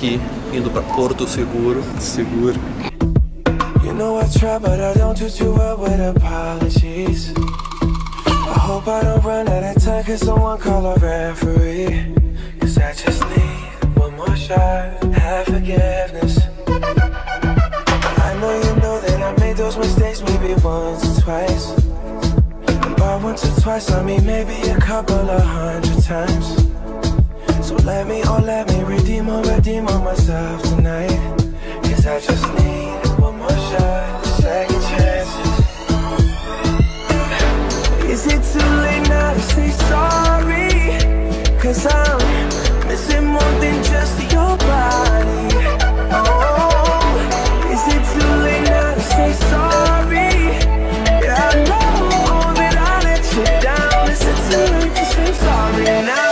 aqui, indo pra Porto Seguro. Seguro. You know I try, but I don't do too well with apologies. I hope I don't run out of time, cause someone call a referee. Cause I just need one more shot, have forgiveness. I know you know that I made those mistakes maybe once or twice. And by once or twice, I mean maybe a couple of 100 times. So let me redeem on myself tonight. Cause I just need one more shot, second chances. Is it too late now to say sorry? Cause I'm missing more than just your body. Oh, is it too late now to say sorry? Yeah, I know that I let you down. Is it too late to say sorry now?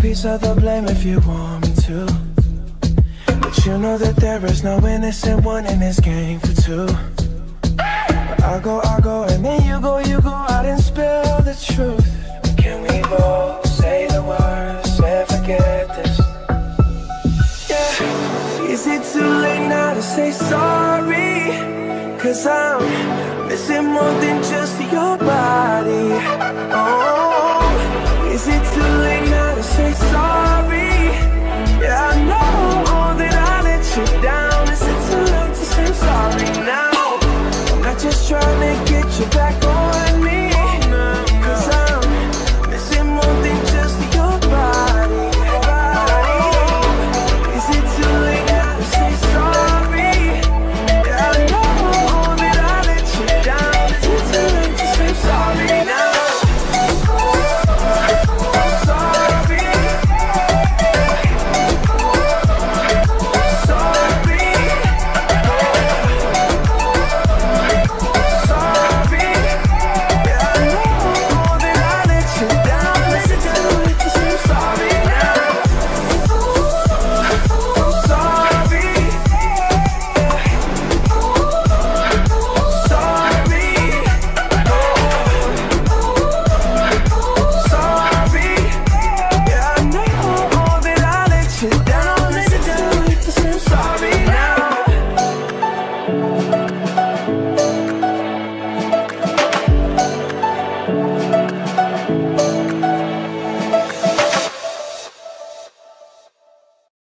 Piece of the blame if you want me to, but you know that there is no innocent one in this game for two. But I go, and then you go out and spill the truth. Can we both say the words and forget this? Yeah. Is it too late now to say sorry? Cause I'm missing more than just your body. Oh.